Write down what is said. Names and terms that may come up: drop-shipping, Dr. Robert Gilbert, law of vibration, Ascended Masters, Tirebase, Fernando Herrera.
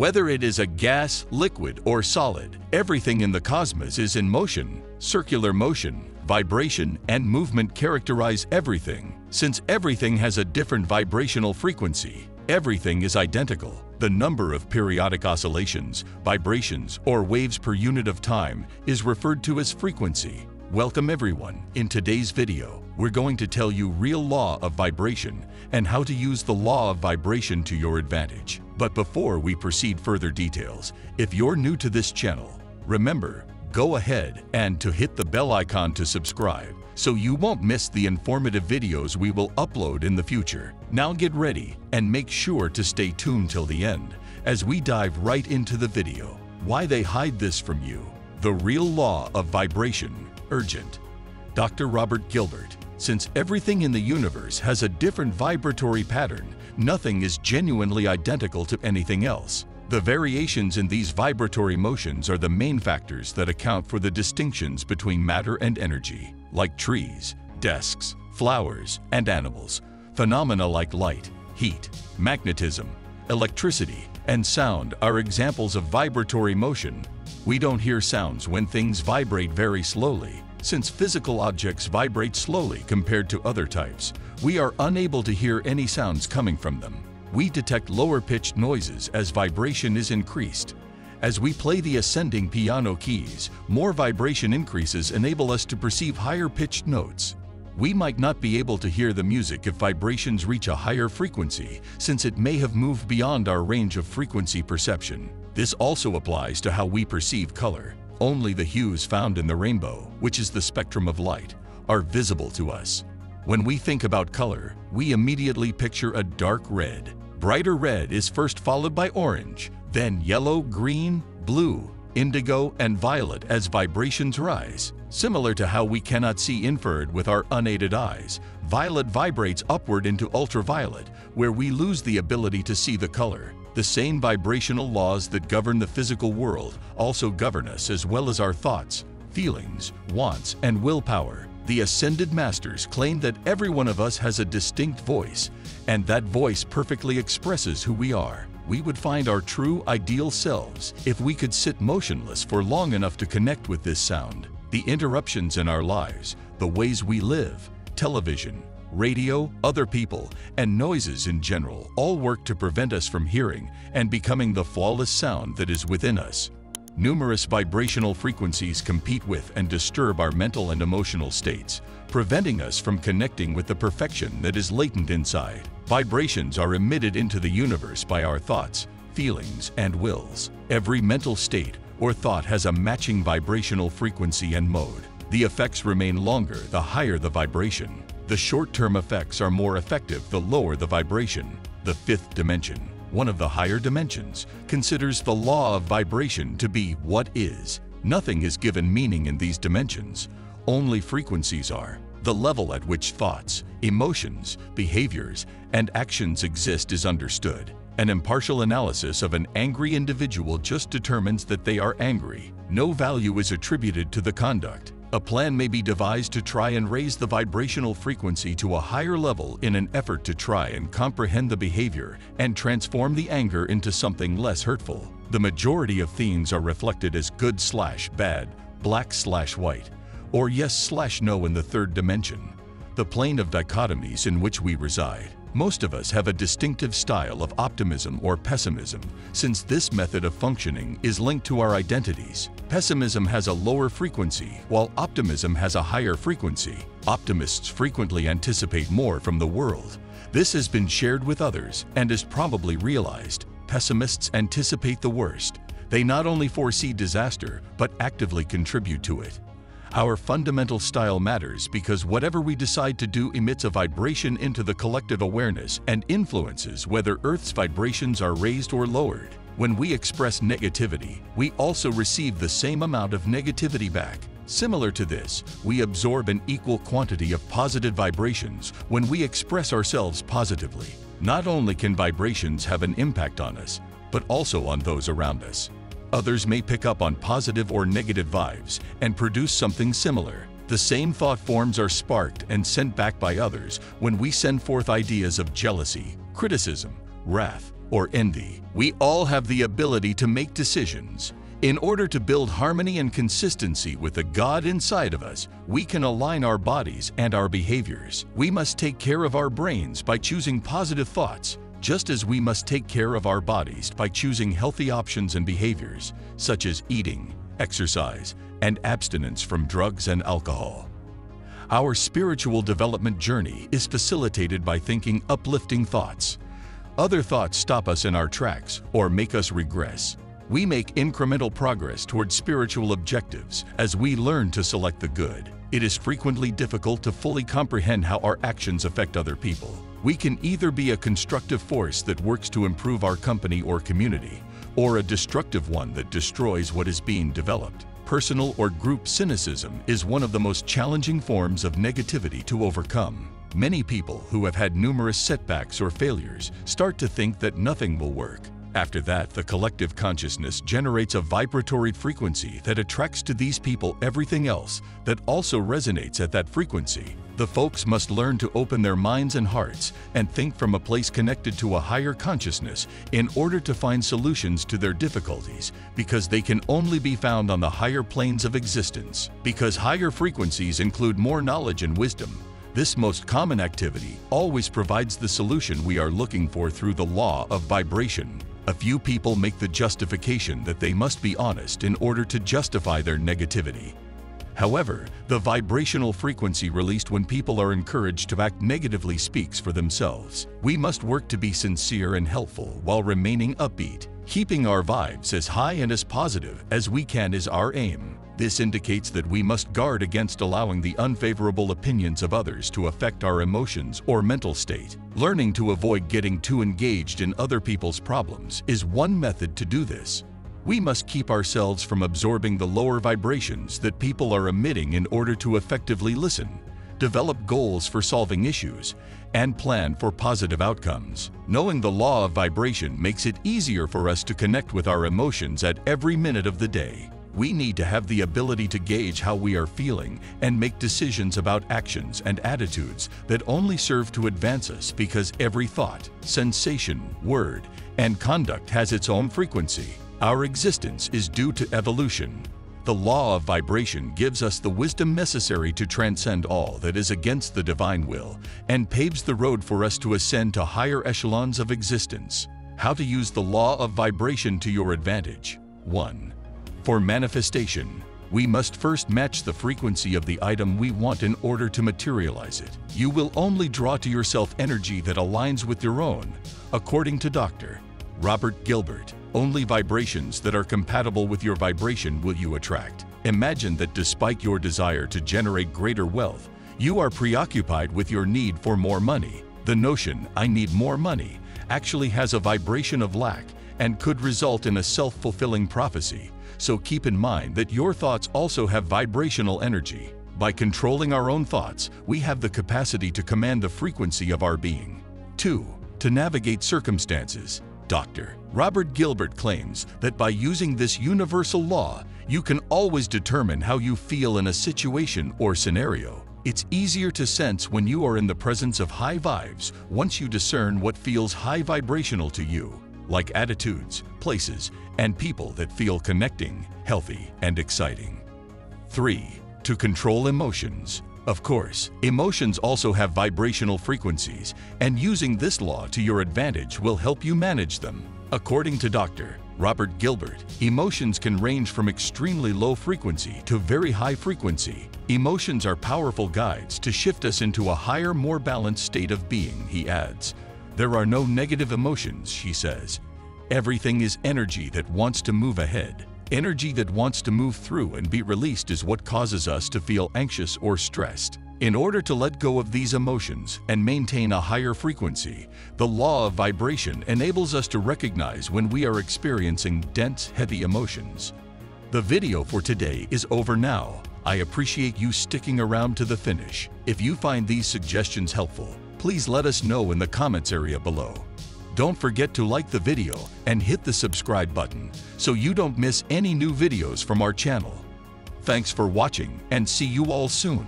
Whether it is a gas, liquid, or solid, everything in the cosmos is in motion. Circular motion, vibration, and movement characterize everything. Since everything has a different vibrational frequency, everything is identical. The number of periodic oscillations, vibrations, or waves per unit of time is referred to as frequency. Welcome everyone. In today's video, we're going to tell you real law of vibration and how to use the law of vibration to your advantage. But before we proceed further details, if you're new to this channel, remember, go ahead and to hit the bell icon to subscribe so you won't miss the informative videos we will upload in the future. Now get ready and make sure to stay tuned till the end as we dive right into the video. Why they hide this from you? The real law of vibration. Urgent. Dr. Robert Gilbert. Since everything in the universe has a different vibratory pattern, nothing is genuinely identical to anything else. The variations in these vibratory motions are the main factors that account for the distinctions between matter and energy, like trees, desks, flowers, and animals. Phenomena like light, heat, magnetism, electricity, and sound are examples of vibratory motion. We don't hear sounds when things vibrate very slowly. Since physical objects vibrate slowly compared to other types, we are unable to hear any sounds coming from them. We detect lower-pitched noises as vibration is increased. As we play the ascending piano keys, more vibration increases enable us to perceive higher-pitched notes. We might not be able to hear the music if vibrations reach a higher frequency, since it may have moved beyond our range of frequency perception. This also applies to how we perceive color. Only the hues found in the rainbow, which is the spectrum of light, are visible to us. When we think about color, we immediately picture a dark red. Brighter red is first followed by orange, then yellow, green, blue, indigo, and violet as vibrations rise. Similar to how we cannot see infrared with our unaided eyes, violet vibrates upward into ultraviolet, where we lose the ability to see the color. The same vibrational laws that govern the physical world also govern us as well as our thoughts, feelings, wants, and willpower. The Ascended Masters claim that every one of us has a distinct voice, and that voice perfectly expresses who we are. We would find our true ideal selves if we could sit motionless for long enough to connect with this sound. The interruptions in our lives, the ways we live, television, radio, other people, and noises in general all work to prevent us from hearing and becoming the flawless sound that is within us. Numerous vibrational frequencies compete with and disturb our mental and emotional states, preventing us from connecting with the perfection that is latent inside. Vibrations are emitted into the universe by our thoughts, feelings, and wills. Every mental state or thought has a matching vibrational frequency and mode. The effects remain longer the higher the vibration. The short-term effects are more effective the lower the vibration. The fifth dimension, one of the higher dimensions, considers the law of vibration to be what is. Nothing is given meaning in these dimensions. Only frequencies are. The level at which thoughts, emotions, behaviors, and actions exist is understood. An impartial analysis of an angry individual just determines that they are angry. No value is attributed to the conduct. A plan may be devised to try and raise the vibrational frequency to a higher level in an effort to try and comprehend the behavior and transform the anger into something less hurtful. The majority of themes are reflected as good/bad, black/white, or yes/no in the third dimension, the plane of dichotomies in which we reside. Most of us have a distinctive style of optimism or pessimism, since this method of functioning is linked to our identities. Pessimism has a lower frequency, while optimism has a higher frequency. Optimists frequently anticipate more from the world. This has been shared with others and is probably realized. Pessimists anticipate the worst. They not only foresee disaster, but actively contribute to it. Our fundamental style matters because whatever we decide to do emits a vibration into the collective awareness and influences whether Earth's vibrations are raised or lowered. When we express negativity, we also receive the same amount of negativity back. Similar to this, we absorb an equal quantity of positive vibrations when we express ourselves positively. Not only can vibrations have an impact on us, but also on those around us. Others may pick up on positive or negative vibes and produce something similar. The same thought forms are sparked and sent back by others when we send forth ideas of jealousy, criticism, wrath, or envy. We all have the ability to make decisions. In order to build harmony and consistency with the God inside of us, we can align our bodies and our behaviors. We must take care of our brains by choosing positive thoughts, just as we must take care of our bodies by choosing healthy options and behaviors, such as eating, exercise, and abstinence from drugs and alcohol. Our spiritual development journey is facilitated by thinking uplifting thoughts. Other thoughts stop us in our tracks or make us regress. We make incremental progress toward spiritual objectives as we learn to select the good. It is frequently difficult to fully comprehend how our actions affect other people. We can either be a constructive force that works to improve our company or community, or a destructive one that destroys what is being developed. Personal or group cynicism is one of the most challenging forms of negativity to overcome. Many people who have had numerous setbacks or failures start to think that nothing will work. After that, the collective consciousness generates a vibratory frequency that attracts to these people everything else that also resonates at that frequency. The folks must learn to open their minds and hearts and think from a place connected to a higher consciousness in order to find solutions to their difficulties, because they can only be found on the higher planes of existence. Because higher frequencies include more knowledge and wisdom, this most common activity always provides the solution we are looking for through the law of vibration. A few people make the justification that they must be honest in order to justify their negativity. However, the vibrational frequency released when people are encouraged to act negatively speaks for themselves. We must work to be sincere and helpful while remaining upbeat. Keeping our vibes as high and as positive as we can is our aim. This indicates that we must guard against allowing the unfavorable opinions of others to affect our emotions or mental state. Learning to avoid getting too engaged in other people's problems is one method to do this. We must keep ourselves from absorbing the lower vibrations that people are emitting in order to effectively listen, develop goals for solving issues, and plan for positive outcomes. Knowing the law of vibration makes it easier for us to connect with our emotions at every minute of the day. We need to have the ability to gauge how we are feeling and make decisions about actions and attitudes that only serve to advance us, because every thought, sensation, word, and conduct has its own frequency. Our existence is due to evolution. The law of vibration gives us the wisdom necessary to transcend all that is against the divine will and paves the road for us to ascend to higher echelons of existence. How to use the law of vibration to your advantage. 1. For manifestation, we must first match the frequency of the item we want in order to materialize it. You will only draw to yourself energy that aligns with your own. According to Dr. Robert Gilbert, only vibrations that are compatible with your vibration will you attract. Imagine that despite your desire to generate greater wealth, you are preoccupied with your need for more money. The notion, "I need more money," actually has a vibration of lack and could result in a self-fulfilling prophecy. So keep in mind that your thoughts also have vibrational energy. By controlling our own thoughts, we have the capacity to command the frequency of our being. 2. To navigate circumstances. Dr. Robert Gilbert claims that by using this universal law, you can always determine how you feel in a situation or scenario. It's easier to sense when you are in the presence of high vibes once you discern what feels high vibrational to you, like attitudes, places, and people that feel connecting, healthy, and exciting. 3. To control emotions. Of course, emotions also have vibrational frequencies, and using this law to your advantage will help you manage them. According to Dr. Robert Gilbert, emotions can range from extremely low frequency to very high frequency. Emotions are powerful guides to shift us into a higher, more balanced state of being, he adds. There are no negative emotions, she says. Everything is energy that wants to move ahead. Energy that wants to move through and be released is what causes us to feel anxious or stressed. In order to let go of these emotions and maintain a higher frequency, the law of vibration enables us to recognize when we are experiencing dense, heavy emotions. The video for today is over now. I appreciate you sticking around to the finish. If you find these suggestions helpful, please let us know in the comments area below. Don't forget to like the video and hit the subscribe button so you don't miss any new videos from our channel. Thanks for watching and see you all soon.